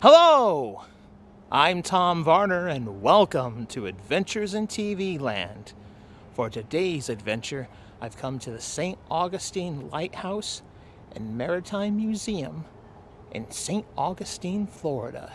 Hello! I'm Tom Varner and welcome to Adventures in TV Land. For today's adventure, I've come to the St. Augustine Lighthouse and Maritime Museum in St. Augustine, Florida.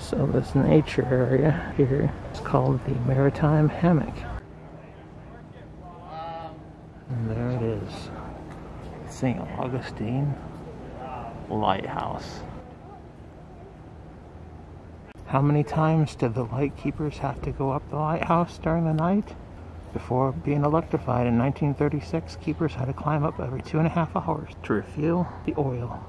So this nature area here is called the Maritime Hammock. And there it is, St. Augustine Lighthouse. How many times did the lightkeepers have to go up the lighthouse during the night? Before being electrified in 1936, keepers had to climb up every 2.5 hours to refuel the oil.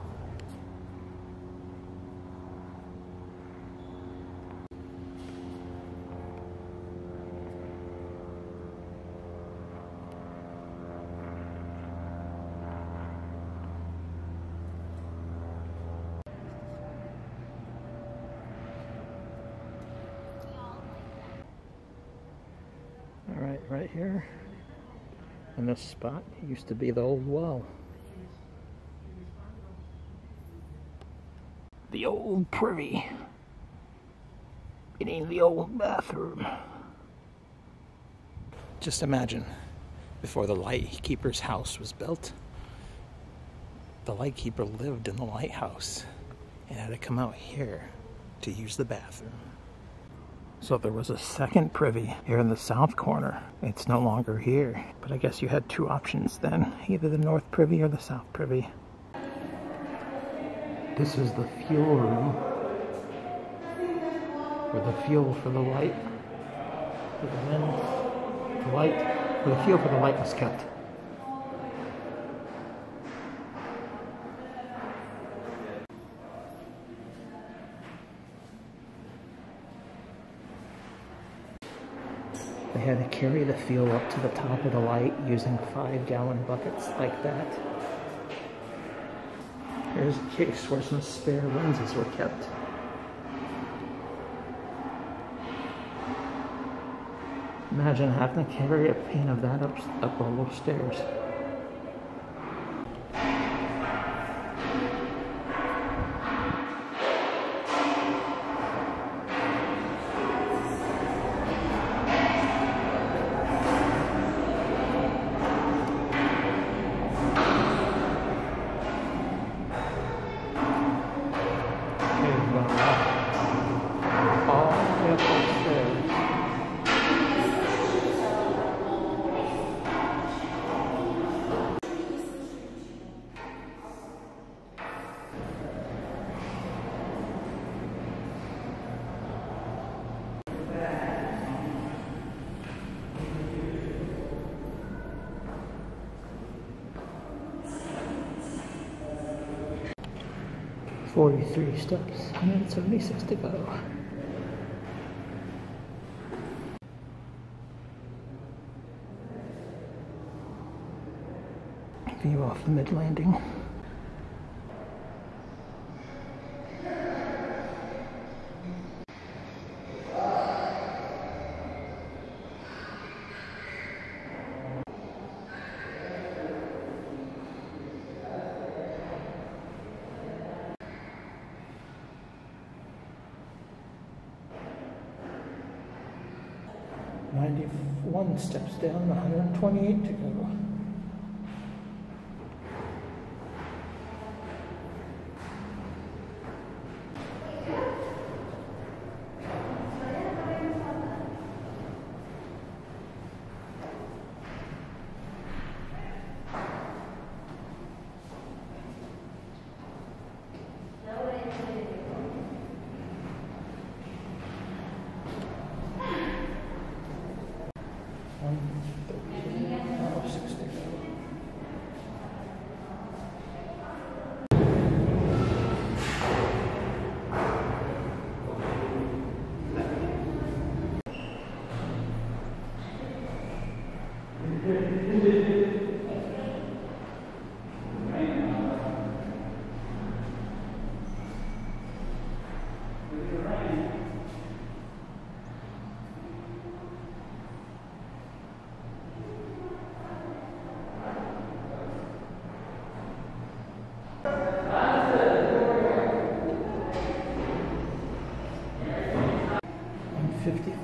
Right here, and this spot used to be the old well. The old privy. It ain't the old bathroom. Just imagine, before the lightkeeper's house was built, the lightkeeper lived in the lighthouse and had to come out here to use the bathroom. So there was a second privy here in the south corner. It's no longer here. But I guess you had two options then, either the north privy or the south privy. This is the fuel room, or the fuel for the light, for the men, the light, where the fuel for the light was kept. They had to carry the fuel up to the top of the light using 5-gallon buckets like that. Here's a case where some spare lenses were kept. Imagine having to carry a pane of that up all those stairs. Up 43 steps, 176 to go. View off the mid landing. One steps down, 128 to go.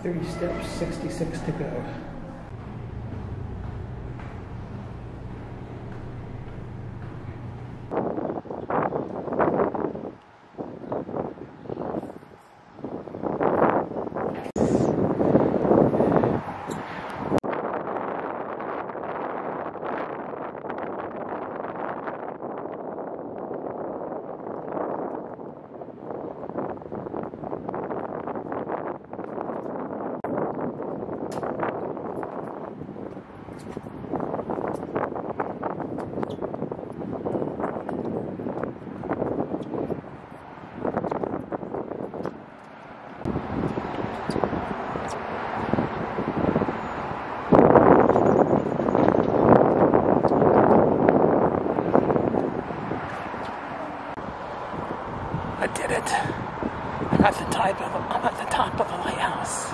30 steps, 66 to go. I did it. I'm at the top of the lighthouse.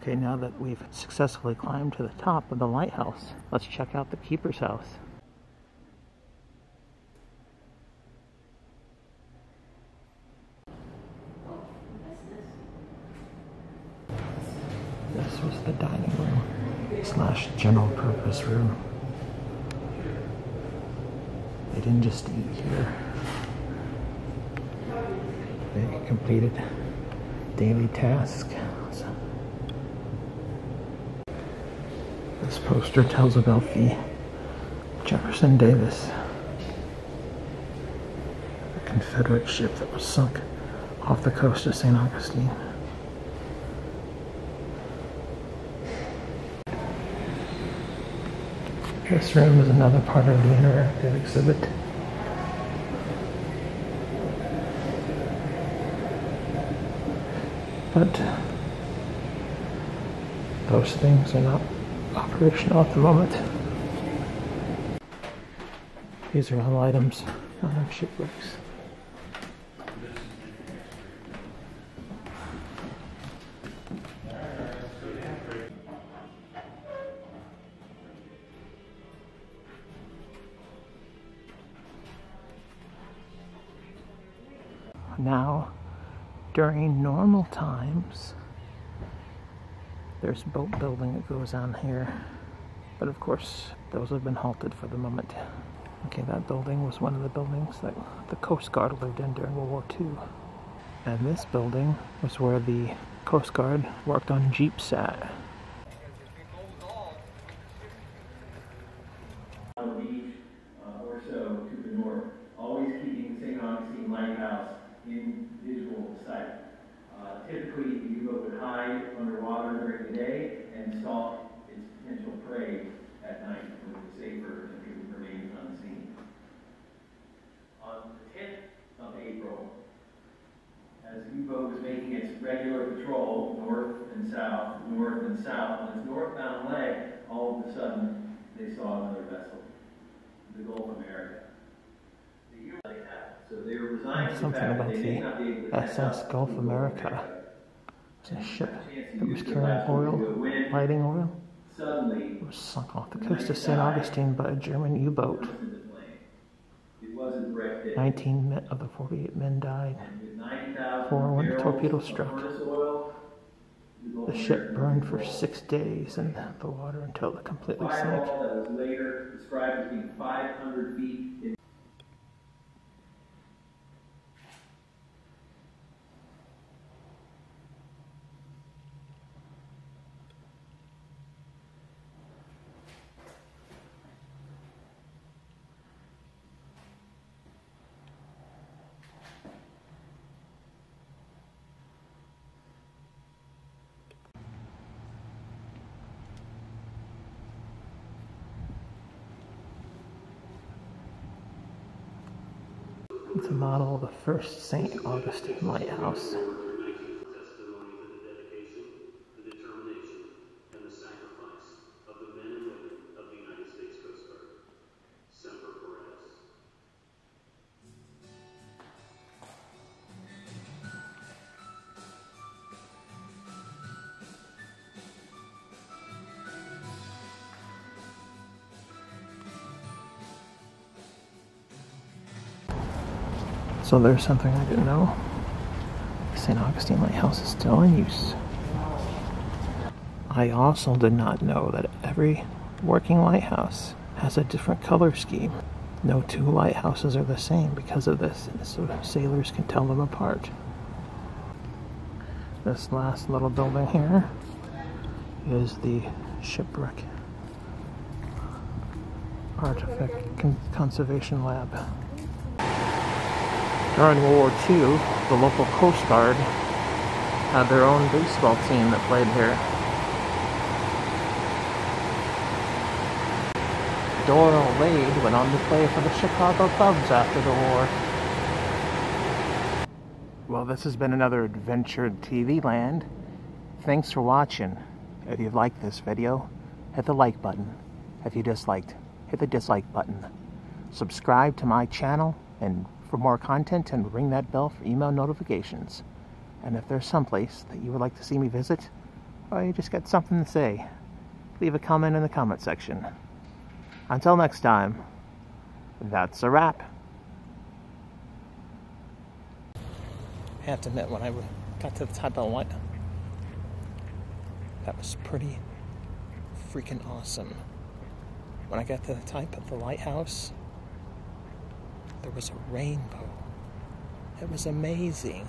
Okay, now that we've successfully climbed to the top of the lighthouse, let's check out the Keeper's House. This was the dining room / general purpose room. They didn't just eat here. They completed daily tasks. This poster tells about the Jefferson Davis, the Confederate ship that was sunk off the coast of St. Augustine. This room is another part of the interactive exhibit. But those things are not operational at the moment. These are all items found on shipwrecks. Now, during normal times, there's boat building that goes on here, but of course those have been halted for the moment. Okay, that building was one of the buildings that the Coast Guard lived in during World War II. And this building was where the Coast Guard worked on jeeps at. On the beach or so to the north, always keeping St. Augustine Lighthouse in visual sight. Typically, the U-boat would hide underwater during the day and stalk its potential prey at night, when it was safer if it remains unseen. On the 10th of April, as the U-boat was making its regular patrol north and south, on its northbound leg, all of a sudden they saw another vessel, the Gulfamerica. So they were something about the SS Gulfamerica. It's a ship that was carrying oil, lighting oil. It was sunk off the coast of St. Augustine by a German U-boat. 19 of the 48 men died. 4 when the torpedo struck. The ship burned for 6 days in the water until it completely sank. That was later described as being 500 feet in It's a model of the first St. Augustine Lighthouse. So there's something I didn't know. The St. Augustine Lighthouse is still in use. I also did not know that every working lighthouse has a different color scheme. No two lighthouses are the same because of this, so sailors can tell them apart. This last little building here is the Shipwreck Artifact Conservation Lab. During World War II, the local Coast Guard had their own baseball team that played here. Doral Wade went on to play for the Chicago Cubs after the war. Well, this has been another Adventure in TV Land. Thanks for watching. If you liked this video, hit the like button. If you disliked, hit the dislike button. Subscribe to my channel and for more content, and ring that bell for email notifications. And if there's someplace that you would like to see me visit, or you just got something to say, leave a comment in the comment section. Until next time, that's a wrap. I have to admit, when I got to the top of the line, that was pretty freaking awesome. When I got to the top of the lighthouse, there was a rainbow. It was amazing.